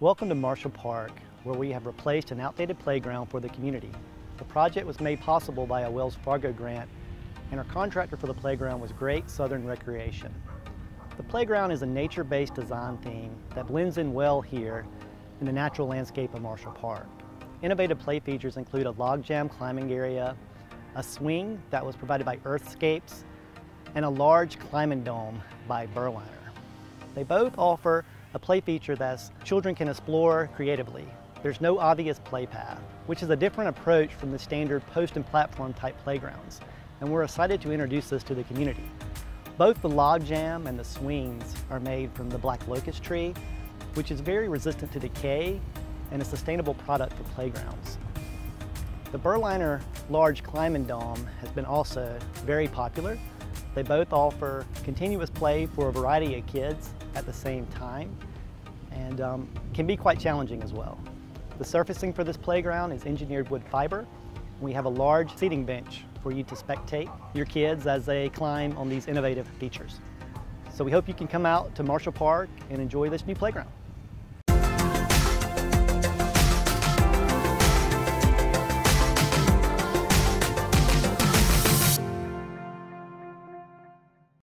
Welcome to Marshall Park, where we have replaced an outdated playground for the community. The project was made possible by a Wells Fargo grant, and our contractor for the playground was Great Southern Recreation. The playground is a nature-based design theme that blends in well here in the natural landscape of Marshall Park. Innovative play features include a logjam climbing area, a swing that was provided by Earthscapes, and a large climbing dome by Berliner. They both offer a play feature that children can explore creatively. There's no obvious play path, which is a different approach from the standard post and platform type playgrounds, and we're excited to introduce this to the community. Both the logjam and the swings are made from the black locust tree, which is very resistant to decay and a sustainable product for playgrounds. The Berliner large climbing dome has been also very popular. They both offer continuous play for a variety of kids at the same time, and can be quite challenging as well. The surfacing for this playground is engineered wood fiber. We have a large seating bench for you to spectate your kids as they climb on these innovative features. So we hope you can come out to Marshall Park and enjoy this new playground.